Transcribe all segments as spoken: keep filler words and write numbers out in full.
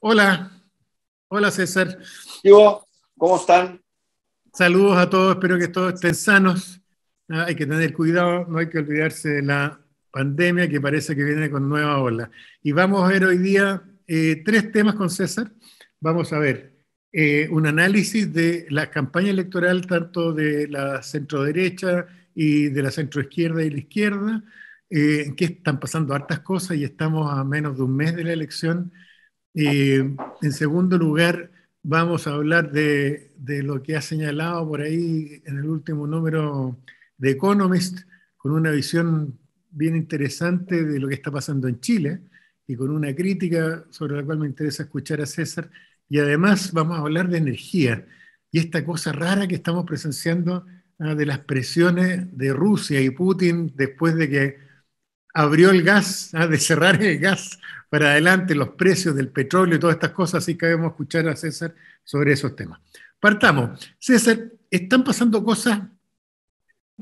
Hola, hola César. ¿Cómo están? Saludos a todos, espero que todos estén sanos. Ah, hay que tener cuidado, no hay que olvidarse de la pandemia que parece que viene con nueva ola. Y vamos a ver hoy día eh, tres temas con César. Vamos a ver eh, un análisis de la campaña electoral tanto de la centroderecha y de la centroizquierda y la izquierda, eh, en que están pasando hartas cosas y estamos a menos de un mes de la elección. Eh, en segundo lugar, vamos a hablar de, de lo que ha señalado por ahí en el último número de Economist, con una visión bien interesante de lo que está pasando en Chile y con una crítica sobre la cual me interesa escuchar a César. Y además vamos a hablar de energía y esta cosa rara que estamos presenciando ah, de las presiones de Rusia y Putin después de que abrió el gas, ah, de cerrar el gas para adelante, los precios del petróleo y todas estas cosas, así que vamos a escuchar a César sobre esos temas. Partamos. César, están pasando cosas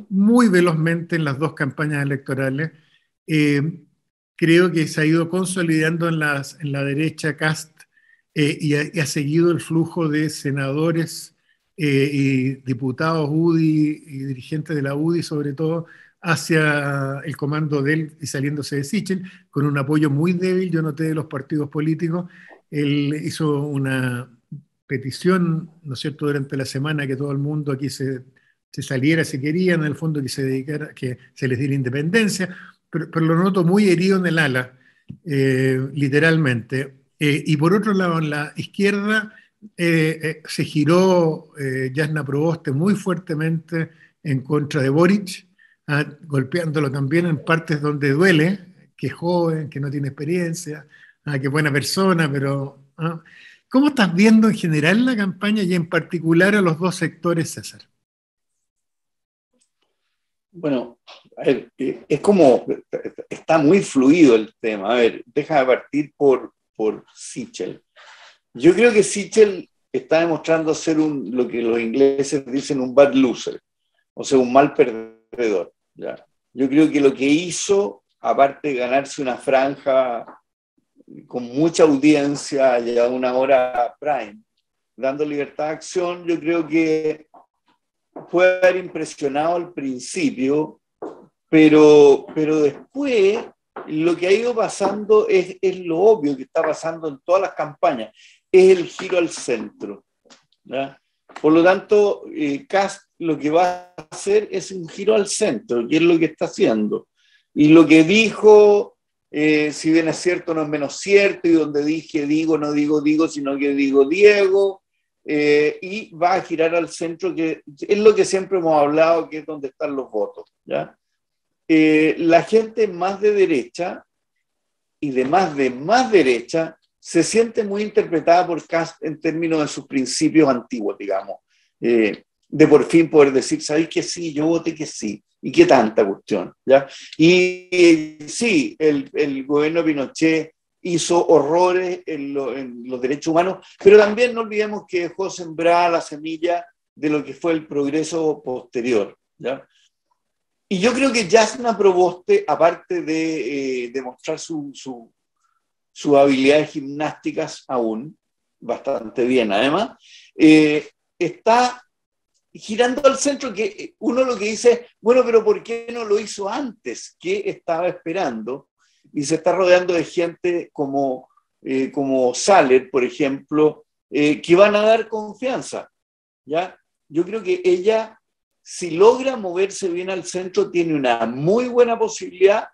muy velozmente en las dos campañas electorales. Eh, creo que se ha ido consolidando en, las, en la derecha Kast eh, y, ha, y ha seguido el flujo de senadores eh, y diputados U D I y dirigentes de la U D I sobre todo hacia el comando de él y saliéndose de Sichel, con un apoyo muy débil, yo noté, de los partidos políticos. Él hizo una petición, ¿no es cierto?, durante la semana que todo el mundo aquí se... se saliera si querían, en el fondo que se dedicara, que se les diera independencia, pero, pero lo noto muy herido en el ala, eh, literalmente. Eh, y por otro lado, en la izquierda eh, eh, se giró eh, Yasna Provoste muy fuertemente en contra de Boric, ah, golpeándolo también en partes donde duele, que es joven, que no tiene experiencia, ah, que es buena persona, pero... Ah. ¿Cómo estás viendo en general la campaña y en particular a los dos sectores, César? Bueno, a ver, es como, está muy fluido el tema. A ver, déjame partir por, por Sichel. Yo creo que Sichel está demostrando ser un, lo que los ingleses dicen, un bad loser, o sea, un mal perdedor, ¿ya? Yo creo que lo que hizo, aparte de ganarse una franja con mucha audiencia ya una hora prime, dando libertad de acción, yo creo que puede haber impresionado al principio, pero, pero después lo que ha ido pasando es, es lo obvio que está pasando en todas las campañas, es el giro al centro, ¿verdad? Por lo tanto, eh, Kast lo que va a hacer es un giro al centro, que es lo que está haciendo. Y lo que dijo, eh, si bien es cierto, no es menos cierto, y donde dije digo, no digo digo, sino que digo Diego. Eh, y va a girar al centro, que es lo que siempre hemos hablado, que es donde están los votos, ¿ya? Eh, la gente más de derecha y de más de más derecha se siente muy interpretada por Kast en términos de sus principios antiguos, digamos, eh, de por fin poder decir, ¿sabéis que sí? Yo voté que sí, y qué tanta cuestión, ¿ya? Y eh, sí, el, el gobierno de Pinochet hizo horrores en, lo, en los derechos humanos, pero también no olvidemos que dejó sembrada la semilla de lo que fue el progreso posterior, ¿ya? Y yo creo que Yasna Provoste, aparte de eh, demostrar su, su, sus habilidades gimnásticas aún, bastante bien además, eh, está girando al centro, que uno lo que dice, bueno, pero ¿por qué no lo hizo antes? ¿Qué estaba esperando? Y se está rodeando de gente como, eh, como Saller, por ejemplo, eh, que van a dar confianza, ¿ya? Yo creo que ella, si logra moverse bien al centro, tiene una muy buena posibilidad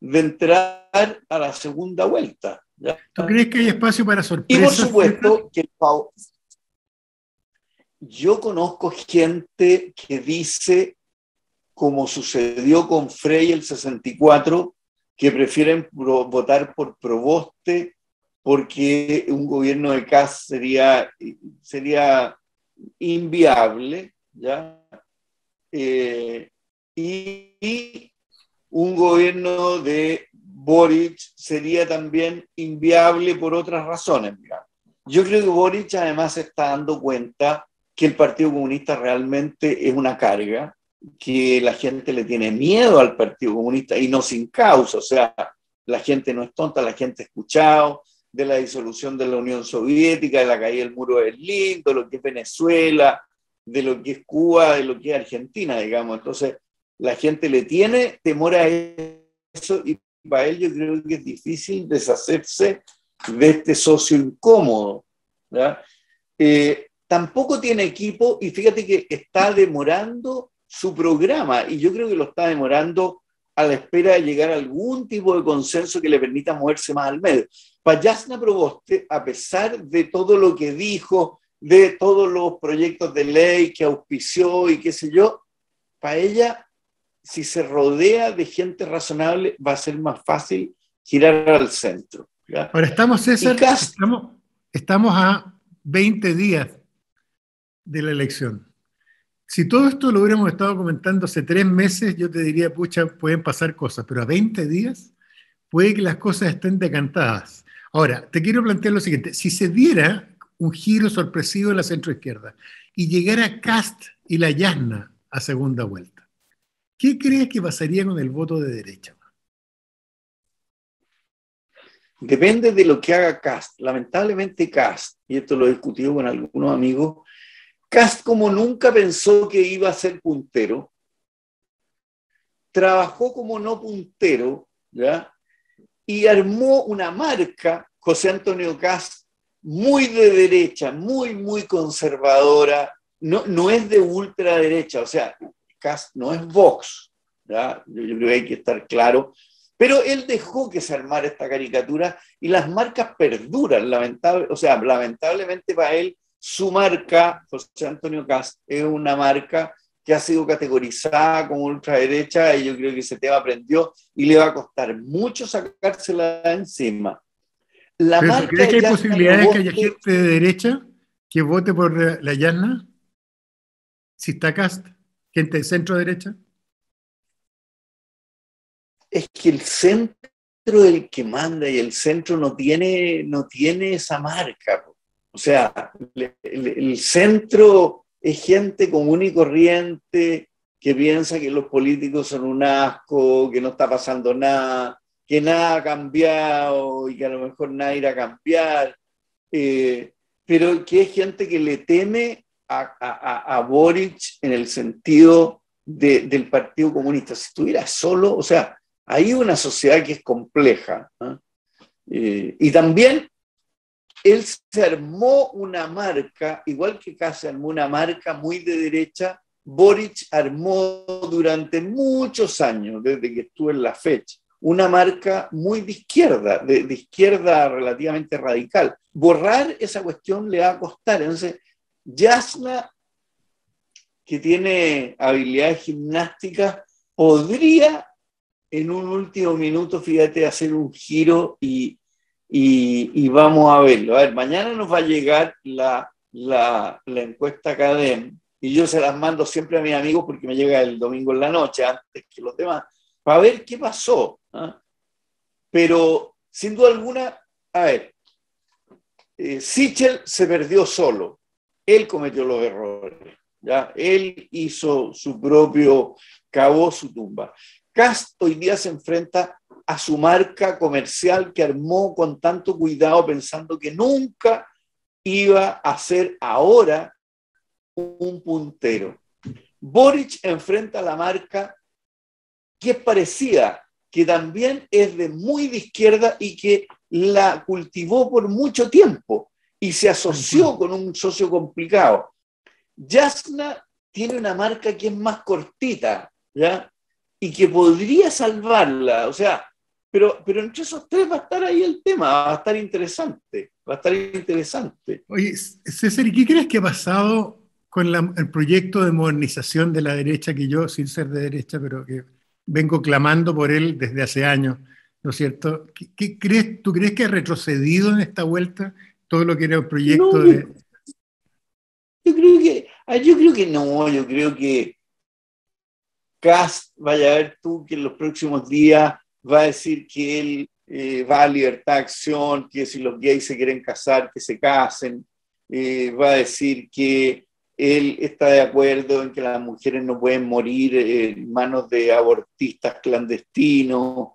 de entrar a la segunda vuelta, ¿ya? ¿Tú crees que hay espacio para sorpresas? Y por supuesto que el favor... Yo conozco gente que dice, como sucedió con Frei el sesenta y cuatro, que prefieren votar por Provoste porque un gobierno de Kast sería, sería inviable, ¿ya? Eh, y, y un gobierno de Boric sería también inviable por otras razones, ¿ya? Yo creo que Boric además se está dando cuenta que el Partido Comunista realmente es una carga, que la gente le tiene miedo al Partido Comunista, y no sin causa. O sea, la gente no es tonta, la gente ha escuchado, de la disolución de la Unión Soviética, de la caída del muro de Berlín, de lo que es Venezuela, de lo que es Cuba, de lo que es Argentina, digamos. Entonces, la gente le tiene temor a eso y para él yo creo que es difícil deshacerse de este socio incómodo, ¿verdad? Eh, tampoco tiene equipo y fíjate que está demorando su programa y yo creo que lo está demorando a la espera de llegar a algún tipo de consenso que le permita moverse más al medio. Para Yasna Provoste, a pesar de todo lo que dijo, de todos los proyectos de ley que auspició y qué sé yo, para ella, si se rodea de gente razonable, va a ser más fácil girar al centro, ¿verdad? Ahora estamos, César, Kast, estamos, estamos a veinte días de la elección. Si todo esto lo hubiéramos estado comentando hace tres meses, yo te diría, pucha, pueden pasar cosas, pero a veinte días puede que las cosas estén decantadas. Ahora, te quiero plantear lo siguiente. Si se diera un giro sorpresivo en la centroizquierda y llegara Kast y la Yasna a segunda vuelta, ¿qué crees que pasaría con el voto de derecha? Depende de lo que haga Kast. Lamentablemente Kast, y esto lo he discutido con algunos amigos, Kast, como nunca pensó que iba a ser puntero, trabajó como no puntero, ¿ya? Y armó una marca, José Antonio Kast, muy de derecha, muy, muy conservadora, no, no es de ultraderecha, o sea, Kast no es Vox, ¿ya? Yo creo que hay que estar claro, pero él dejó que se armara esta caricatura y las marcas perduran, lamentable, o sea, lamentablemente para él, su marca, José Antonio Kast, es una marca que ha sido categorizada como ultraderecha y yo creo que ese tema aprendió y le va a costar mucho sacársela de encima. La ¿Pero marca crees que hay posibilidades que haya gente de derecha que vote por la Yasna? Si está Kast, gente de centro-derecha. Es que el centro es el que manda y el centro no tiene, no tiene esa marca, po. O sea, el, el centro es gente común y corriente que piensa que los políticos son un asco, que no está pasando nada, que nada ha cambiado y que a lo mejor nada irá a cambiar, eh, pero que es gente que le teme a, a, a Boric en el sentido de, del Partido Comunista. Si estuviera solo, o sea, hay una sociedad que es compleja, ¿no? eh, y también... Él se armó una marca, igual que Kast se armó una marca muy de derecha, Boric armó durante muchos años, desde que estuvo en la fecha, una marca muy de izquierda, de, de izquierda relativamente radical. Borrar esa cuestión le va a costar. Entonces, Yasna, que tiene habilidades gimnásticas, podría en un último minuto, fíjate, hacer un giro y... Y, y vamos a verlo. A ver, mañana nos va a llegar la, la, la encuesta CADEM y yo se las mando siempre a mis amigos porque me llega el domingo en la noche, antes que los demás, para ver qué pasó, ¿ah? Pero, sin duda alguna, a ver, eh, Sichel se perdió solo. Él cometió los errores, ¿ya? Él hizo su propio, cavó su tumba. Kast hoy día se enfrenta a su marca comercial que armó con tanto cuidado pensando que nunca iba a ser ahora un puntero. Boric enfrenta la marca que es parecida, que también es de muy de izquierda y que la cultivó por mucho tiempo y se asoció con un socio complicado. Yasna tiene una marca que es más cortita, ¿ya? Y que podría salvarla, o sea, Pero, pero entre esos tres va a estar ahí el tema, va a estar interesante, va a estar interesante. Oye, César, ¿y qué crees que ha pasado con la, el proyecto de modernización de la derecha que yo, sin ser de derecha, pero que vengo clamando por él desde hace años, ¿no es cierto? ¿Qué, qué crees, ¿Tú crees que ha retrocedido en esta vuelta todo lo que era el proyecto no, de...? Yo creo que, yo creo que no, yo creo que Kast, vaya a ver tú que en los próximos días... va a decir que él eh, va a libertad de acción, que si los gays se quieren casar, que se casen, eh, va a decir que él está de acuerdo en que las mujeres no pueden morir en manos de abortistas clandestinos,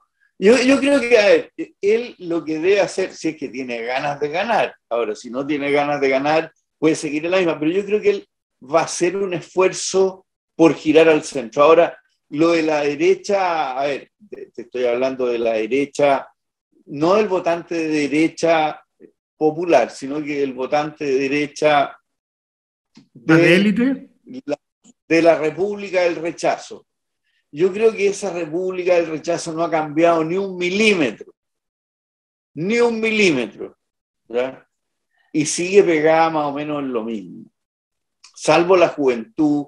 Yo, yo creo que, a ver, él lo que debe hacer, si es que tiene ganas de ganar, ahora, si no tiene ganas de ganar, puede seguir en la misma, pero yo creo que él va a hacer un esfuerzo por girar al centro. Ahora, lo de la derecha, a ver, te estoy hablando de la derecha, no del votante de derecha popular, sino que el votante de derecha de, ¿de élite? La, de la República del Rechazo. Yo creo que esa República del Rechazo no ha cambiado ni un milímetro, ni un milímetro, ¿verdad? Y sigue pegada más o menos en lo mismo, salvo la juventud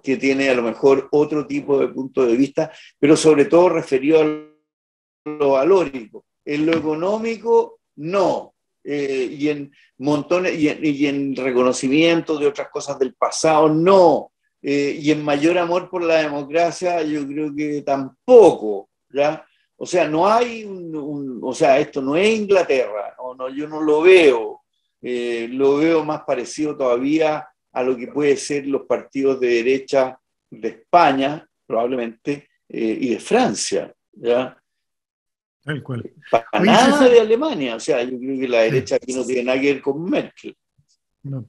que tiene a lo mejor otro tipo de punto de vista, pero sobre todo referido a lo valórico. En lo económico, no, eh, y en montones, y en, y en reconocimiento de otras cosas del pasado, no. Eh, y en mayor amor por la democracia, yo creo que tampoco, ¿verdad? O sea, no hay un, un, o sea, esto no es Inglaterra, o no, yo no lo veo, eh, lo veo más parecido todavía a lo que puede ser los partidos de derecha de España, probablemente, eh, y de Francia, ¿verdad? Tal cual. Para Oye, nada César... de Alemania, o sea, yo creo que la derecha aquí no tiene nada que ver con Merkel. No.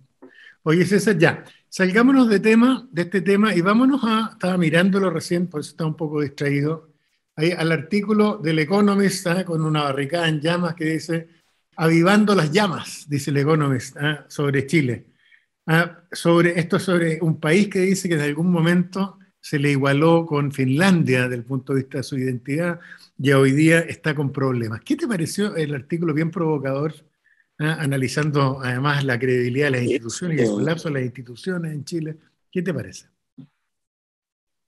Oye, César, ya. Salgámonos de tema, de este tema, y vámonos a, estaba mirándolo recién, por eso estaba un poco distraído, ahí, al artículo del Economist, ¿eh? Con una barricada en llamas que dice, avivando las llamas, dice el Economist, ¿eh? Sobre Chile. ¿Ah? Sobre, esto sobre un país que dice que en algún momento se le igualó con Finlandia desde el punto de vista de su identidad, y hoy día está con problemas. ¿Qué te pareció el artículo bien provocador? ¿Ah? Analizando además la credibilidad de las instituciones y el colapso de las instituciones en Chile. ¿Qué te parece?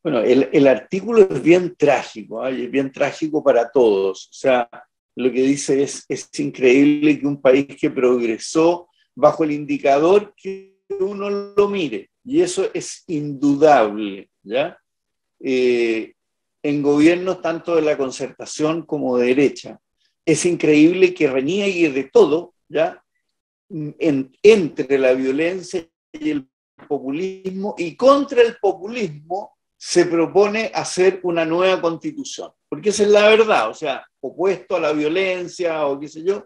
Bueno, el, el artículo es bien trágico, ¿eh? Es bien trágico para todos. O sea, lo que dice es, es increíble que un país que progresó bajo el indicador que uno lo mire, y eso es indudable, ¿ya? Eh, en gobiernos tanto de la concertación como de derecha. Es increíble que reniegue de todo, ¿ya? En, entre la violencia y el populismo, y contra el populismo se propone hacer una nueva constitución, porque esa es la verdad, o sea, opuesto a la violencia o qué sé yo,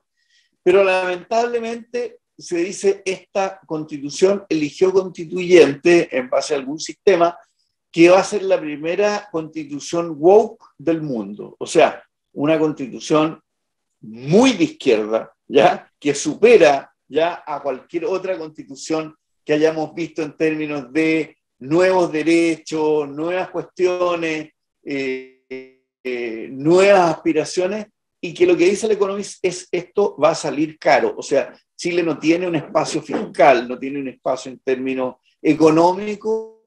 pero lamentablemente se dice esta constitución eligió constituyente en base a algún sistema que va a ser la primera constitución woke del mundo, o sea, una constitución muy de izquierda, ¿ya? Que supera ya a cualquier otra constitución que hayamos visto en términos de nuevos derechos, nuevas cuestiones, eh, eh, nuevas aspiraciones, y que lo que dice el Economist es esto va a salir caro, o sea, Chile no tiene un espacio fiscal, no tiene un espacio en términos económicos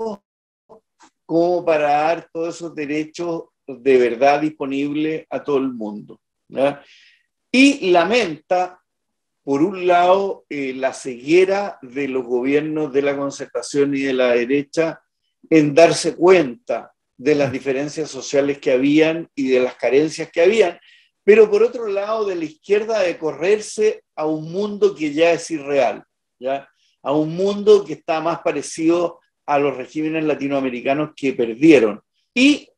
como para dar todos esos derechos de verdad disponibles a todo el mundo, ¿verdad? Y lamenta, por un lado, eh, la ceguera de los gobiernos de la concertación y de la derecha en darse cuenta de las diferencias sociales que habían y de las carencias que habían, pero por otro lado de la izquierda de correrse a un mundo que ya es irreal, ¿ya? A un mundo que está más parecido a los regímenes latinoamericanos que perdieron, y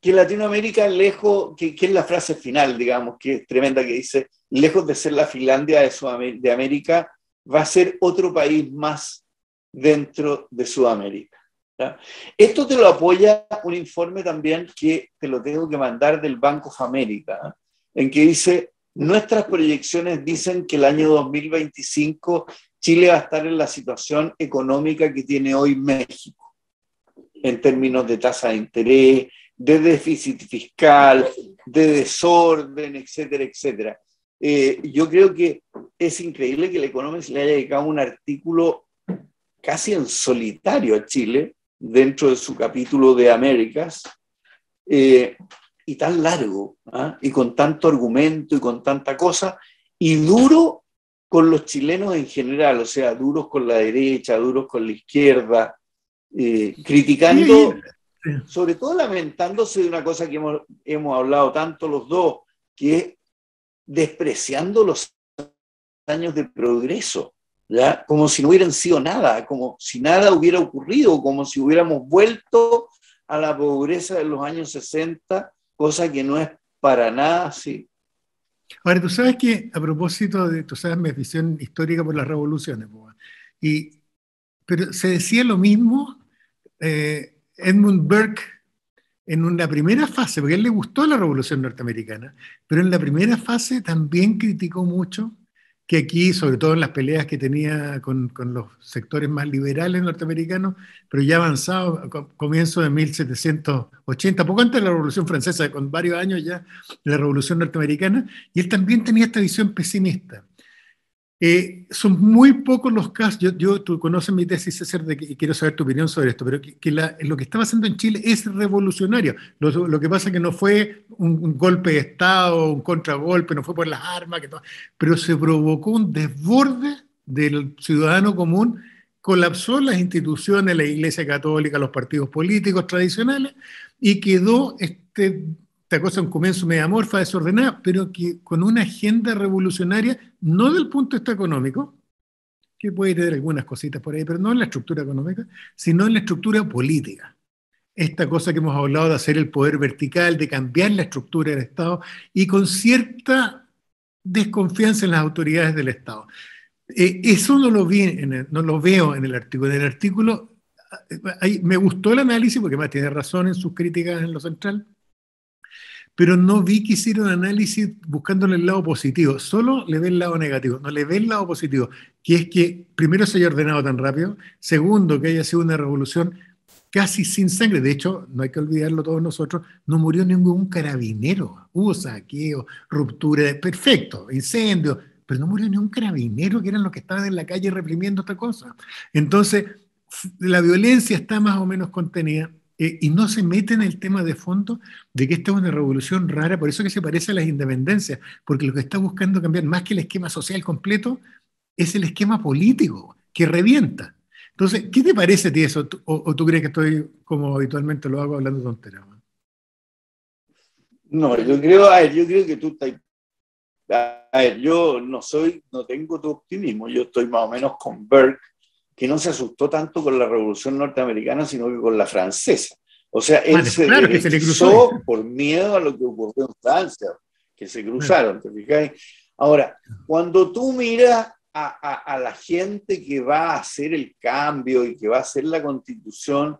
que Latinoamérica lejos, que, que es la frase final, digamos, que es tremenda, que dice, lejos de ser la Finlandia de, Sudam- de América, va a ser otro país más dentro de Sudamérica, ¿ya? Esto te lo apoya un informe también que te lo tengo que mandar del Banco de América, ¿eh? En que dice, nuestras proyecciones dicen que el año dos mil veinticinco Chile va a estar en la situación económica que tiene hoy México, en términos de tasa de interés, de déficit fiscal, de desorden, etcétera, etcétera. Eh, yo creo que es increíble que el Economist le haya dedicado un artículo casi en solitario a Chile, dentro de su capítulo de Américas, eh, y tan largo, ¿ah? Y con tanto argumento y con tanta cosa, y duro con los chilenos en general, o sea, duros con la derecha, duros con la izquierda, eh, criticando, sí, sobre todo lamentándose de una cosa que hemos, hemos hablado tanto los dos, que es despreciando los años de progreso, ¿ya? Como si no hubieran sido nada, como si nada hubiera ocurrido, como si hubiéramos vuelto a la pobreza de los años sesenta, cosa que no es para nada así. Ahora, tú sabes que, a propósito de, tú sabes, mi visión histórica por las revoluciones, y, pero se decía lo mismo eh, Edmund Burke en una primera fase, porque a él le gustó la Revolución Norteamericana, pero en la primera fase también criticó mucho que aquí, sobre todo en las peleas que tenía con, con los sectores más liberales norteamericanos, pero ya avanzado, a comienzo de mil setecientos ochenta, poco antes de la Revolución Francesa, con varios años ya de la Revolución Norteamericana, y él también tenía esta visión pesimista. Eh, son muy pocos los casos, yo, yo, tú conoces mi tesis, César, de que, y quiero saber tu opinión sobre esto, pero que, que la, lo que estaba haciendo en Chile es revolucionario. Lo, lo que pasa es que no fue un, un golpe de Estado, un contragolpe, no fue por las armas, que todo, pero se provocó un desborde del ciudadano común, colapsó las instituciones, la Iglesia Católica, los partidos políticos tradicionales, y quedó este... esta cosa, un comienzo medio amorfa, desordenada, pero que con una agenda revolucionaria, no del punto de vista económico, que puede tener algunas cositas por ahí, pero no en la estructura económica, sino en la estructura política. Esta cosa que hemos hablado de hacer el poder vertical, de cambiar la estructura del Estado, y con cierta desconfianza en las autoridades del Estado. Eh, eso no lo, vi en el, no lo veo en el artículo. En el artículo ahí, me gustó el análisis, porque más tiene razón en sus críticas en lo central, pero no vi que hicieron análisis buscándole el lado positivo, solo le ve el lado negativo, no le ve el lado positivo, que es que primero se haya ordenado tan rápido, segundo que haya sido una revolución casi sin sangre, de hecho, no hay que olvidarlo todos nosotros, no murió ningún carabinero, hubo saqueo, ruptura, perfecto, incendio, pero no murió ningún carabinero, que eran los que estaban en la calle reprimiendo esta cosa. Entonces, la violencia está más o menos contenida, Eh, y no se mete en el tema de fondo de que esta es una revolución rara, por eso que se parece a las independencias, porque lo que está buscando cambiar, más que el esquema social completo, es el esquema político, que revienta. Entonces, ¿qué te parece a ti eso? ¿O, o tú crees que estoy, como habitualmente lo hago, hablando tonteras? No, yo creo, a ver, yo creo que tú estás... A ver, yo no soy, no tengo tu optimismo, yo estoy más o menos con Burke, que no se asustó tanto con la Revolución Norteamericana, sino que con la francesa. O sea, él bueno, se, claro se le cruzó por miedo a lo que ocurrió en Francia, que se cruzaron, ¿te fijáis? Ahora, cuando tú miras a, a, a la gente que va a hacer el cambio y que va a hacer la Constitución,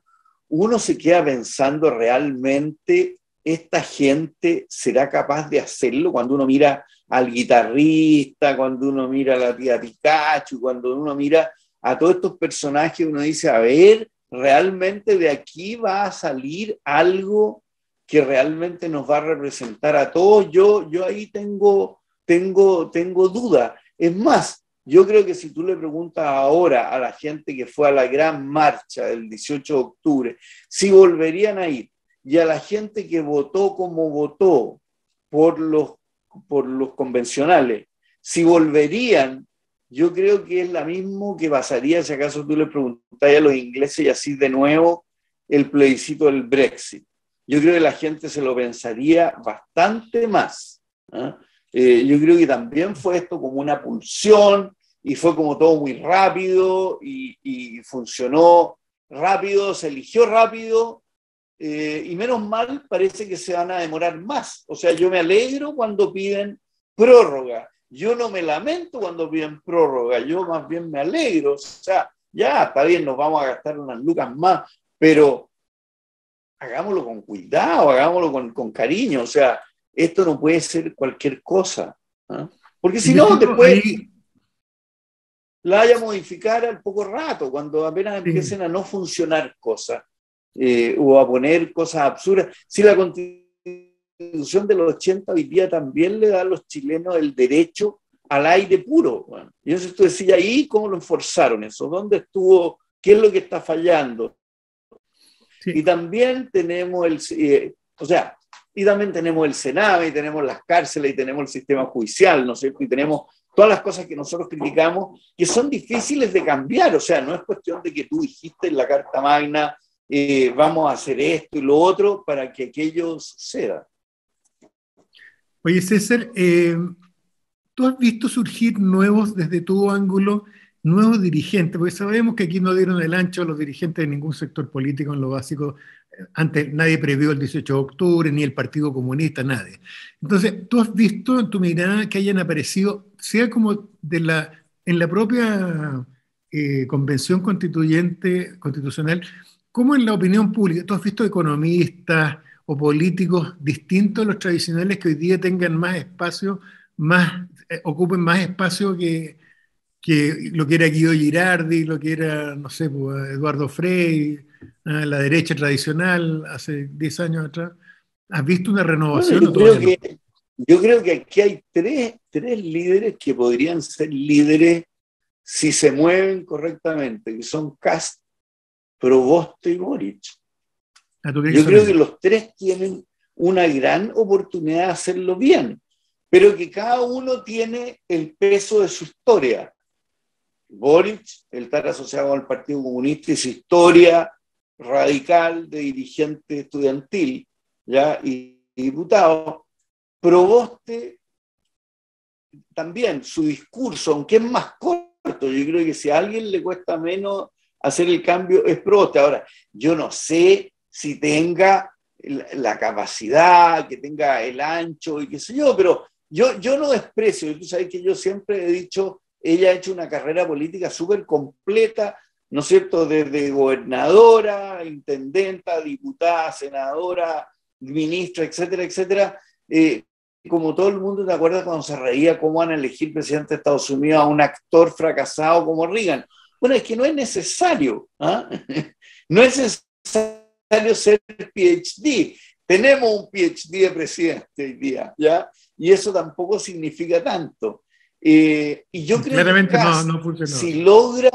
uno se queda pensando realmente, ¿esta gente será capaz de hacerlo? Cuando uno mira al guitarrista, cuando uno mira a la tía Pikachu, cuando uno mira... a todos estos personajes, uno dice, a ver, realmente de aquí va a salir algo que realmente nos va a representar a todos. Yo, yo ahí tengo, tengo, tengo duda. Es más, yo creo que si tú le preguntas ahora a la gente que fue a la gran marcha del dieciocho de octubre, si volverían a ir, y a la gente que votó como votó por los, por los convencionales, si volverían, yo creo que es lo mismo que pasaría si acaso tú le preguntas a los ingleses y así de nuevo el plebiscito del Brexit. Yo creo que la gente se lo pensaría bastante más, ¿eh? Eh, yo creo que también fue esto como una pulsión y fue como todo muy rápido y, y funcionó rápido, se eligió rápido eh, y menos mal parece que se van a demorar más. O sea, yo me alegro cuando piden prórroga. Yo no me lamento cuando piden prórroga, yo más bien me alegro. O sea, ya, está bien, nos vamos a gastar unas lucas más, pero hagámoslo con cuidado, hagámoslo con, con cariño. O sea, esto no puede ser cualquier cosa, ¿eh? Porque si no, después ahí... la vaya a modificar al poco rato, cuando apenas empiecen sí. a no funcionar cosas eh, o a poner cosas absurdas. Si la continuidad La Constitución del ochenta hoy día también le da a los chilenos el derecho al aire puro. Bueno, y entonces tú decías, ¿ahí cómo lo enforzaron eso? ¿Dónde estuvo? ¿Qué es lo que está fallando? Sí. Y también tenemos el, eh, o sea, y también tenemos el Sename, y tenemos las cárceles, y tenemos el sistema judicial, ¿no es cierto? Y tenemos todas las cosas que nosotros criticamos que son difíciles de cambiar. O sea, no es cuestión de que tú dijiste en la Carta Magna, eh, vamos a hacer esto y lo otro para que aquello suceda. Oye, César, eh, ¿tú has visto surgir nuevos, desde tu ángulo, nuevos dirigentes? Porque sabemos que aquí no dieron el ancho a los dirigentes de ningún sector político en lo básico Antes nadie previó el dieciocho de octubre, ni el Partido Comunista, nadie. Entonces, ¿tú has visto en tu mirada que hayan aparecido, sea como de la, en la propia eh, convención constituyente, constitucional, como en la opinión pública? ¿Tú has visto economistas o políticos distintos a los tradicionales que hoy día tengan más espacio, más, eh, ocupen más espacio que, que lo que era Guido Girardi, lo que era, no sé, Eduardo Frei, a la derecha tradicional hace diez años atrás? ¿Has visto una renovación? Bueno, yo, o creo que, yo creo que aquí hay tres, tres líderes que podrían ser líderes si se mueven correctamente, que son Kast, Provoste y Boric. Ah, yo creo eso? que los tres tienen una gran oportunidad de hacerlo bien, pero que cada uno tiene el peso de su historia. Boric, el estar asociado al Partido Comunista y su historia radical de dirigente estudiantil, ¿ya? Y, y diputado. Provoste también, su discurso, aunque es más corto, yo creo que si a alguien le cuesta menos hacer el cambio es Provoste. Ahora, yo no sé si tenga la, la capacidad, que tenga el ancho y qué sé yo, pero yo, yo no desprecio, tú sabes que yo siempre he dicho, ella ha hecho una carrera política súper completa, ¿no es cierto?, desde gobernadora, intendenta, diputada, senadora, ministra, etcétera, etcétera. Eh, como todo el mundo, ¿te acuerdas cuando se reía cómo van a elegir presidente de Estados Unidos a un actor fracasado como Reagan? Bueno, es que no es necesario, ¿eh? No es necesario ser P H D. Tenemos un P H D de presidente hoy día, ¿ya? Y eso tampoco significa tanto. Eh, y yo creo Claramente que Kast, no, no si logra...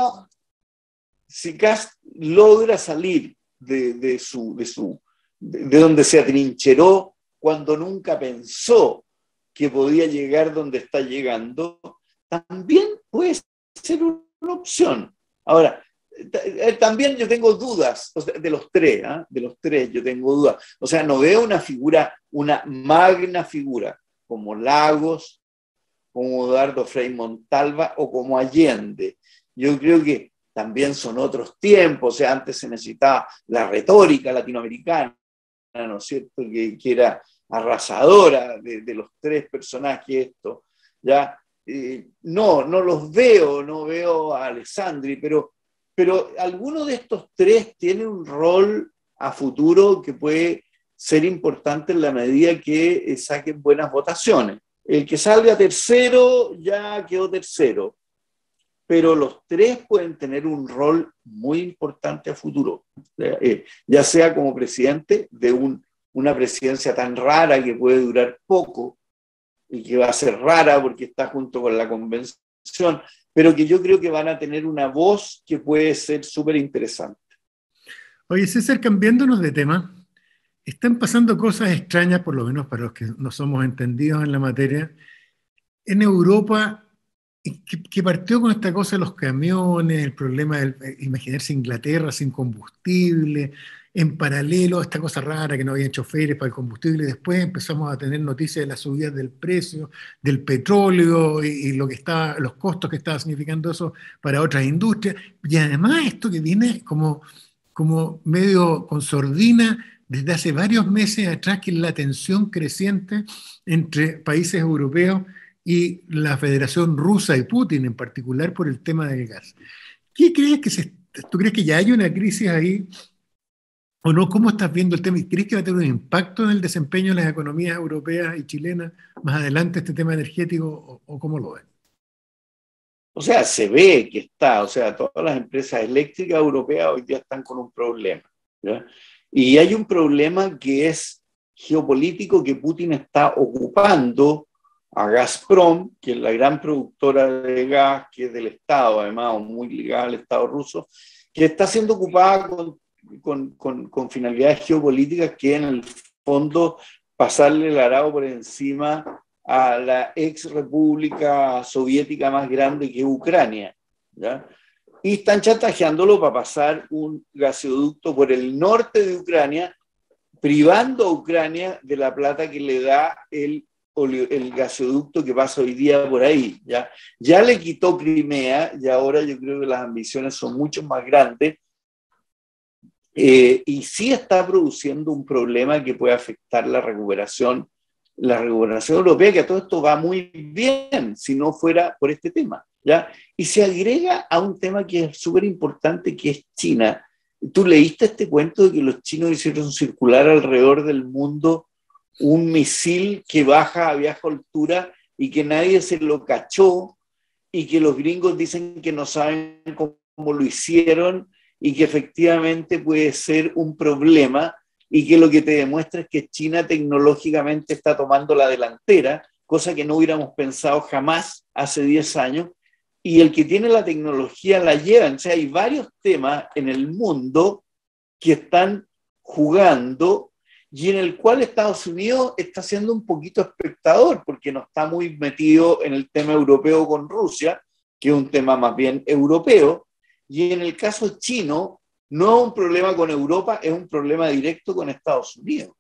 Si Kast logra salir de, de, su, de, su, de donde se atrincheró cuando nunca pensó que podía llegar donde está llegando, también puede ser una opción. Ahora, también yo tengo dudas, o sea, de los tres, ¿eh? de los tres yo tengo dudas. O sea, no veo una figura, una magna figura, como Lagos, como Eduardo Frei Montalva o como Allende. Yo creo que también son otros tiempos, o sea, antes se necesitaba la retórica latinoamericana, ¿no es cierto?, que, que era arrasadora de, de los tres personajes estos, ¿ya? Eh, no, no los veo, no veo a Alessandri, pero, pero alguno de estos tres tiene un rol a futuro que puede ser importante en la medida que eh, saquen buenas votaciones. El que salga tercero ya quedó tercero, pero los tres pueden tener un rol muy importante a futuro, ya sea como presidente de un, una presidencia tan rara que puede durar poco y que va a ser rara porque está junto con la convención, pero que yo creo que van a tener una voz que puede ser súper interesante. Oye, César, cambiándonos de tema, están pasando cosas extrañas, por lo menos para los que no somos entendidos en la materia. En Europa... Que, que partió con esta cosa de los camiones, el problema del, imaginarse Inglaterra sin combustible, en paralelo a esta cosa rara que no había choferes para el combustible, y después empezamos a tener noticias de las subidas del precio, del petróleo y, y lo que estaba, los costos que estaba significando eso para otras industrias, y además esto que viene como, como medio con sordina desde hace varios meses atrás, que es la tensión creciente entre países europeos y la Federación Rusa y Putin en particular por el tema del gas. ¿Qué crees que se, ¿Tú crees que ya hay una crisis ahí o no? ¿Cómo estás viendo el tema? ¿Y crees que va a tener un impacto en el desempeño de las economías europeas y chilenas más adelante este tema energético o, o cómo lo ven? O sea, se ve que está, o sea, todas las empresas eléctricas europeas hoy día están con un problema, ¿ya? Y hay un problema que es geopolítico, que Putin está ocupando a Gazprom, que es la gran productora de gas, que es del Estado, además, muy ligada al Estado ruso, que está siendo ocupada con, con, con, con finalidades geopolíticas, que en el fondo pasarle el arado por encima a la ex república soviética más grande, que es Ucrania, ¿ya? Y están chantajeándolo para pasar un gasoducto por el norte de Ucrania, privando a Ucrania de la plata que le da el el gasoducto que pasa hoy día por ahí, ¿ya? Ya le quitó Crimea y ahora yo creo que las ambiciones son mucho más grandes. Eh, y sí está produciendo un problema que puede afectar la recuperación, la recuperación europea, que a todo esto va muy bien, si no fuera por este tema, ¿ya? Y se agrega a un tema que es súper importante, que es China. ¿Tú leíste este cuento de que los chinos hicieron circular alrededor del mundo un misil que baja a baja altura y que nadie se lo cachó, y que los gringos dicen que no saben cómo lo hicieron, y que efectivamente puede ser un problema, y que lo que te demuestra es que China tecnológicamente está tomando la delantera, cosa que no hubiéramos pensado jamás hace diez años, y el que tiene la tecnología la lleva? O sea, hay varios temas en el mundo que están jugando, y en el cual Estados Unidos está siendo un poquito espectador, porque no está muy metido en el tema europeo con Rusia, que es un tema más bien europeo. Y en el caso chino, no es un problema con Europa, es un problema directo con Estados Unidos,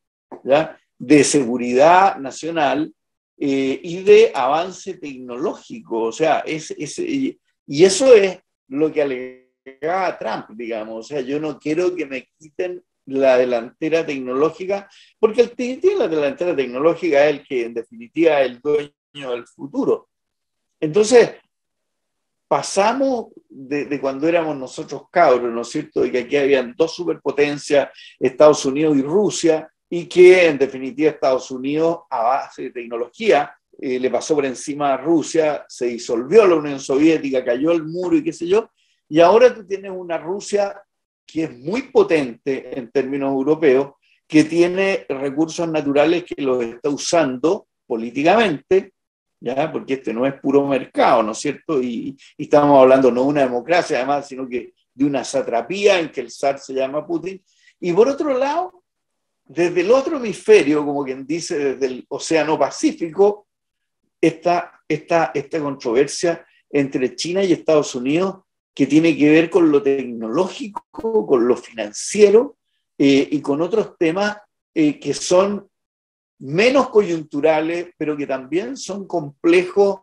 ¿ya? De seguridad nacional eh, y de avance tecnológico. O sea, es, es, y eso es lo que alegaba a Trump, digamos. O sea, yo no quiero que me quiten la delantera tecnológica, porque el que tiene la delantera tecnológica es el que, en definitiva, es el dueño del futuro. Entonces, pasamos de, de cuando éramos nosotros cabros, ¿no es cierto?, de que aquí habían dos superpotencias, Estados Unidos y Rusia, y que en definitiva Estados Unidos, a base de tecnología, eh, le pasó por encima a Rusia, se disolvió la Unión Soviética, cayó el muro y qué sé yo, y ahora tú tienes una Rusia que es muy potente en términos europeos, que tiene recursos naturales que los está usando políticamente, ¿ya? Porque este no es puro mercado, ¿no es cierto? Y, y estamos hablando no de una democracia, además, sino que de una satrapía en que el zar se llama Putin. Y por otro lado, desde el otro hemisferio, como quien dice, desde el Océano Pacífico, está esta, esta controversia entre China y Estados Unidos, que tiene que ver con lo tecnológico, con lo financiero eh, y con otros temas eh, que son menos coyunturales, pero que también son complejos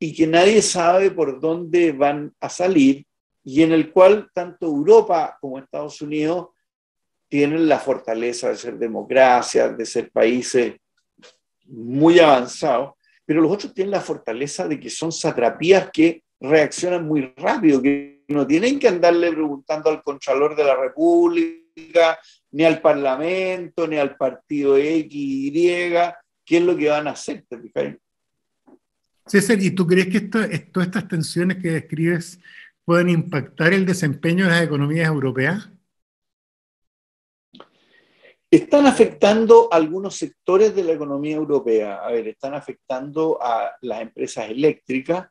y que nadie sabe por dónde van a salir, y en el cual tanto Europa como Estados Unidos tienen la fortaleza de ser democracias, de ser países muy avanzados, pero los otros tienen la fortaleza de que son satrapías que reaccionan muy rápido, que no tienen que andarle preguntando al Contralor de la República, ni al Parlamento, ni al partido X, Y, qué es lo que van a hacer, ¿te fijas? César, ¿y tú crees que esto, esto, estas tensiones que describes pueden impactar el desempeño de las economías europeas? Están afectando a algunos sectores de la economía europea. A ver, están afectando a las empresas eléctricas,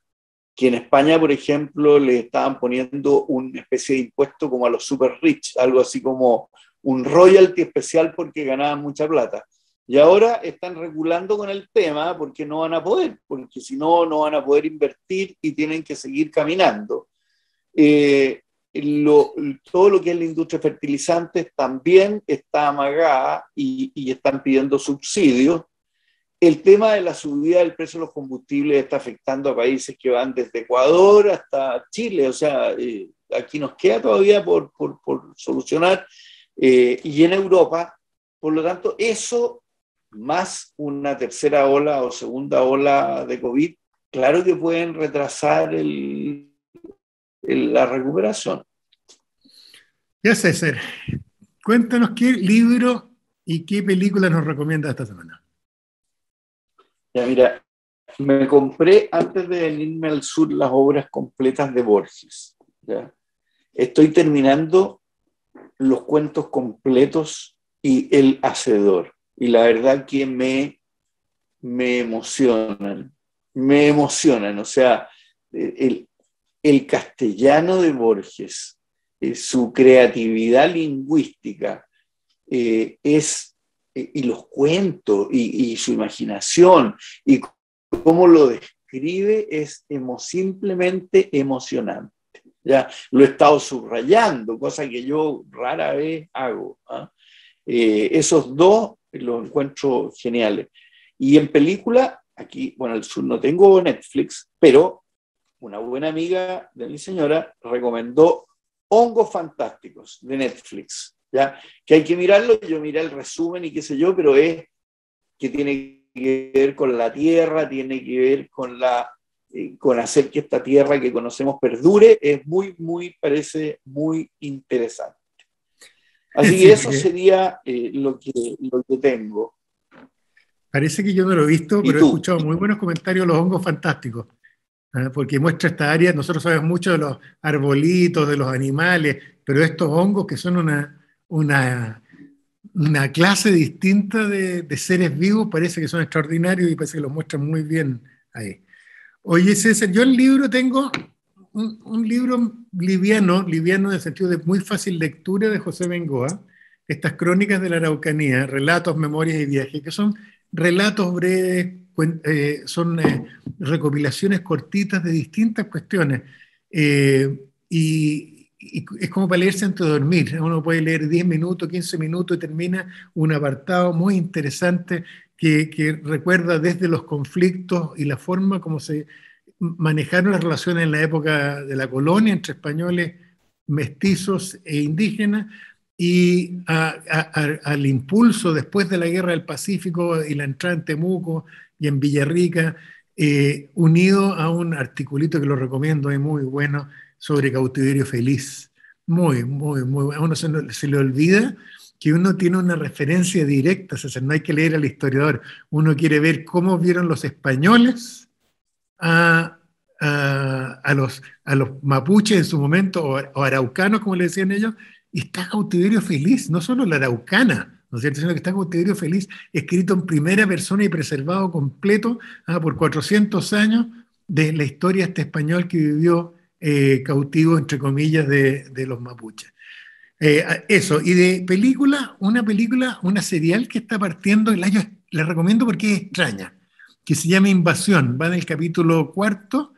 que en España, por ejemplo, le estaban poniendo una especie de impuesto como a los super rich, algo así como un royalty especial porque ganaban mucha plata. Y ahora están regulando con el tema porque no van a poder, porque si no, no van a poder invertir y tienen que seguir caminando. Eh, lo, todo lo que es la industria fertilizante también está amagada y, y están pidiendo subsidios. El tema de la subida del precio de los combustibles está afectando a países que van desde Ecuador hasta Chile. O sea, eh, aquí nos queda todavía por, por, por solucionar. Eh, y en Europa, por lo tanto, eso más una tercera ola o segunda ola de COVID, claro que pueden retrasar el, el, la recuperación. Ya, César, cuéntanos qué libro y qué película nos recomiendas esta semana. Ya, mira, me compré antes de venirme al sur las obras completas de Borges, ¿ya? Estoy terminando los cuentos completos y El Hacedor. Y la verdad que me, me emocionan, me emocionan. O sea, el, el castellano de Borges, eh, su creatividad lingüística, eh, es, eh, y los cuentos, y, y su imaginación, y cómo lo describe, es emo, simplemente emocionante. Ya lo he estado subrayando, cosa que yo rara vez hago, ¿eh? Eh, esos dos los encuentro geniales. Y en película, aquí, bueno, el sur no tengo Netflix, pero una buena amiga de mi señora recomendó Hongos Fantásticos de Netflix. ¿ya? Que hay que mirarlo, yo miré el resumen y qué sé yo, pero es que tiene que ver con la tierra, tiene que ver con, la, eh, con hacer que esta tierra que conocemos perdure, es muy, muy, parece muy interesante. Así que eso sería eh, lo, que, lo que tengo. Parece que yo no lo he visto, pero he escuchado muy buenos comentarios de los Hongos Fantásticos, ¿eh? Porque muestra esta área, nosotros sabemos mucho de los arbolitos, de los animales, pero estos hongos que son una, una, una clase distinta de, de seres vivos, parece que son extraordinarios y parece que los muestran muy bien ahí. Oye César, yo el libro tengo... Un, un libro liviano, liviano en el sentido de muy fácil lectura de José Bengoa, estas crónicas de la Araucanía, relatos, memorias y viajes, que son relatos breves, eh, son eh, recopilaciones cortitas de distintas cuestiones. Eh, y, y es como para leerse antes de dormir. Uno puede leer diez minutos, quince minutos y termina un apartado muy interesante que, que recuerda desde los conflictos y la forma como se... manejaron las relaciones en la época de la colonia entre españoles, mestizos e indígenas, y a, a, a, al impulso después de la guerra del Pacífico y la entrada en Temuco y en Villarrica, eh, unido a un articulito que lo recomiendo, es muy bueno, sobre Cautiverio Feliz. Muy, muy, muy bueno. A uno se, se le olvida que uno tiene una referencia directa, o sea, no hay que leer al historiador, uno quiere ver cómo vieron los españoles A, a, a, los, a los mapuches en su momento, o, o araucanos, como le decían ellos, y está Cautiverio Feliz, no solo la araucana, ¿no es cierto?, sino que está Cautiverio Feliz, escrito en primera persona y preservado completo ah, por cuatrocientos años de la historia este español que vivió eh, cautivo, entre comillas, de, de los mapuches. Eh, eso, y de película, una película, una serial que está partiendo el año, la recomiendo porque es extraña, que se llama Invasión, va en el capítulo cuarto,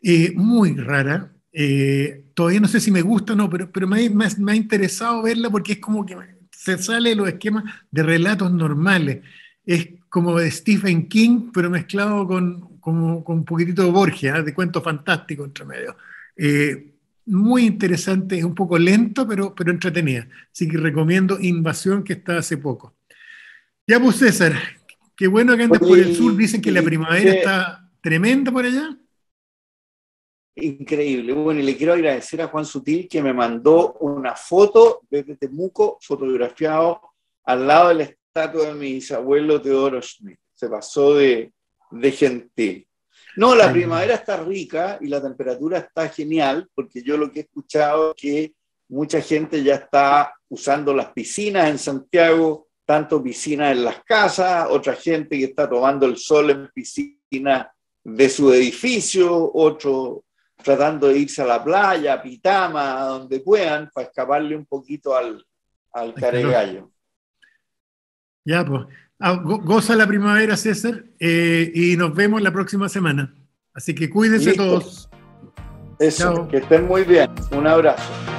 eh, muy rara, eh, todavía no sé si me gusta o no, pero, pero me, me, me ha interesado verla porque es como que se sale de los esquemas de relatos normales, es como de Stephen King, pero mezclado con, con, con un poquitito de Borges, ¿eh? De cuentos fantásticos entre medio. Eh, muy interesante, es un poco lento, pero, pero entretenida, así que recomiendo Invasión, que está hace poco. Ya pues César, qué bueno que andas por el sur, dicen que la primavera está tremenda por allá. Increíble. Bueno, y le quiero agradecer a Juan Sutil que me mandó una foto desde Temuco, fotografiado al lado de la estatua de mi bisabuelo Teodoro Schmidt. Se pasó de, de gentil. No, la primavera está rica y la temperatura está genial, porque yo lo que he escuchado es que mucha gente ya está usando las piscinas en Santiago, tanto piscinas en las casas, otra gente que está tomando el sol en piscinas de su edificio, otro tratando de irse a la playa, a Pitama, a donde puedan, para escaparle un poquito al, al caregallo. Ya, pues. Goza la primavera, César, eh, y nos vemos la próxima semana. Así que cuídense. Listo. Todos. Eso, chao. Que estén muy bien. Un abrazo.